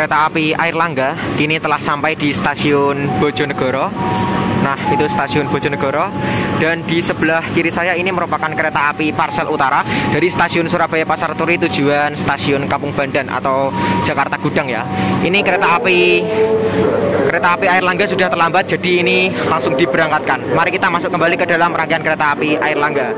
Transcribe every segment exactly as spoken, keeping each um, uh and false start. kereta api Airlangga kini telah sampai di stasiun Bojonegoro. Nah, itu stasiun Bojonegoro. Dan di sebelah kiri saya ini merupakan kereta api parsel utara dari stasiun Surabaya Pasarturi tujuan stasiun Kampung Bandan atau Jakarta Gudang ya. Ini kereta api kereta api Airlangga sudah terlambat, jadi ini langsung diberangkatkan. Mari kita masuk kembali ke dalam rangkaian kereta api Airlangga.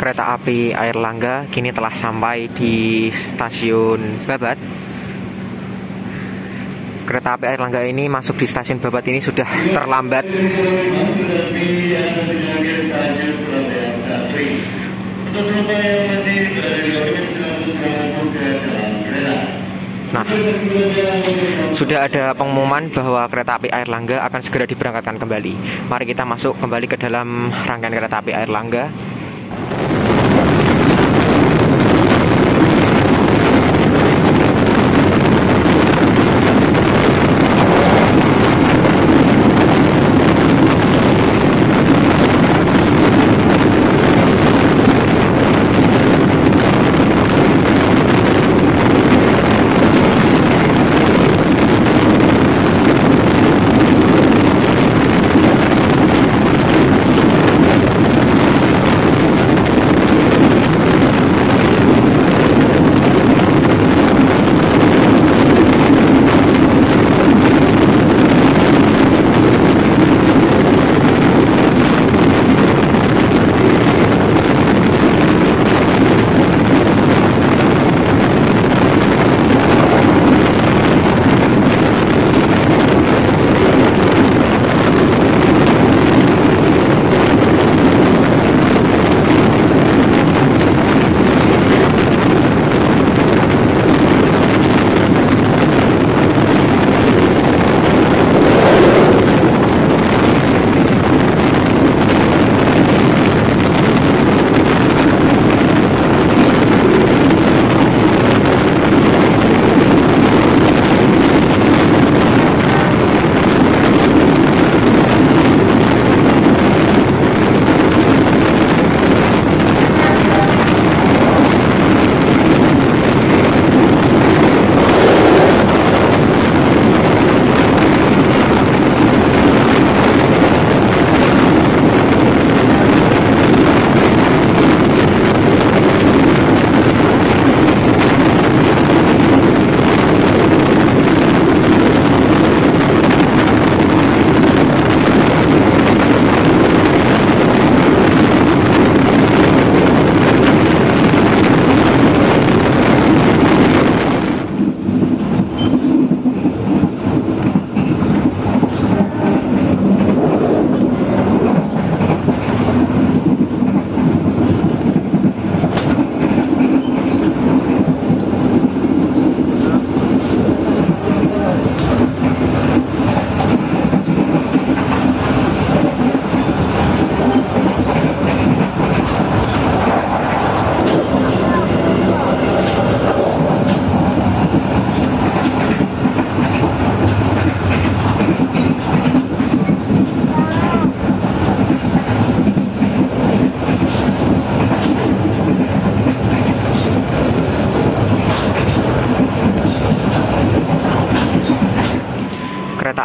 Kereta api Airlangga kini telah sampai di stasiun Babat. Kereta api Airlangga ini masuk di stasiun Babat ini sudah terlambat. Nah, sudah ada pengumuman bahwa kereta api Airlangga akan segera diberangkatkan kembali. Mari kita masuk kembali ke dalam rangkaian kereta api Airlangga.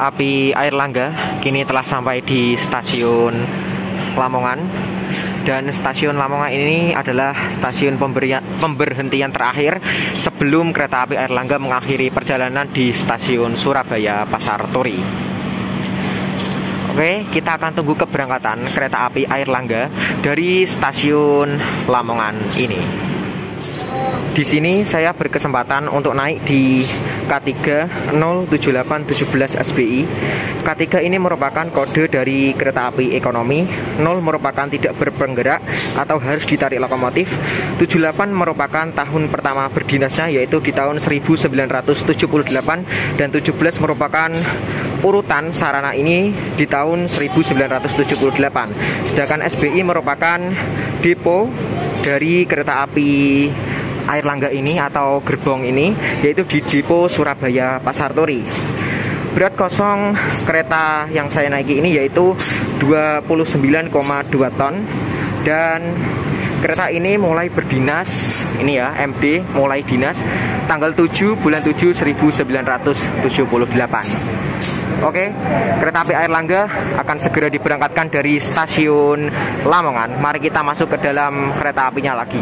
kereta api Airlangga kini telah sampai di stasiun Lamongan. Dan stasiun Lamongan ini adalah stasiun pemberian, pemberhentian terakhir sebelum kereta api Airlangga mengakhiri perjalanan di stasiun Surabaya Pasar Turi. Oke, kita akan tunggu keberangkatan kereta api Airlangga dari stasiun Lamongan ini. Di sini saya berkesempatan untuk naik di K tiga nol tujuh delapan satu tujuh S B I. K tiga ini merupakan kode dari kereta api ekonomi, nol merupakan tidak berpenggerak atau harus ditarik lokomotif, tujuh delapan merupakan tahun pertama berdinasnya yaitu di tahun seribu sembilan ratus tujuh puluh delapan, dan tujuh belas merupakan urutan sarana ini di tahun seribu sembilan ratus tujuh puluh delapan. Sedangkan S B I merupakan depo dari kereta api Airlangga ini atau gerbong ini, yaitu di depo Surabaya Pasarturi. Berat kosong kereta yang saya naiki ini yaitu dua puluh sembilan koma dua ton, dan kereta ini mulai berdinas ini ya, M D mulai dinas tanggal tujuh bulan tujuh seribu sembilan ratus tujuh puluh delapan. Oke, kereta api Airlangga akan segera diberangkatkan dari stasiun Lamongan. Mari kita masuk ke dalam kereta apinya lagi.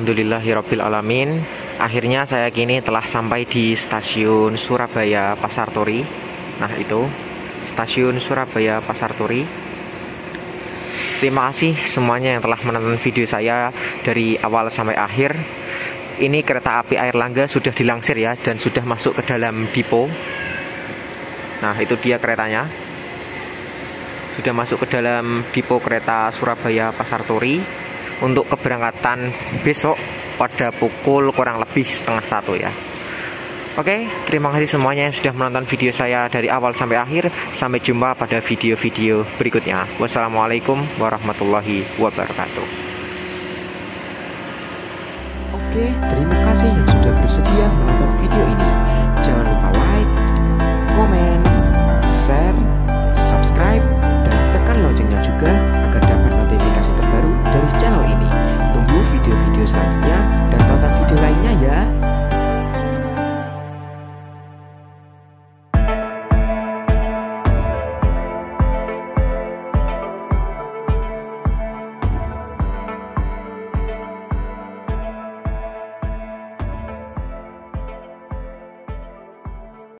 Alhamdulillahirrabbilalamin, akhirnya saya kini telah sampai di stasiun Surabaya Pasarturi. Nah itu, stasiun Surabaya Pasarturi. Terima kasih semuanya yang telah menonton video saya dari awal sampai akhir. Ini kereta api Airlangga sudah dilangsir ya, dan sudah masuk ke dalam depo. Nah itu dia keretanya, sudah masuk ke dalam depo kereta Surabaya Pasarturi untuk keberangkatan besok pada pukul kurang lebih setengah satu ya. Oke, terima kasih semuanya yang sudah menonton video saya dari awal sampai akhir. Sampai jumpa pada video-video berikutnya. Wassalamualaikum warahmatullahi wabarakatuh. Oke, terima kasih yang sudah bersedia menonton video ini.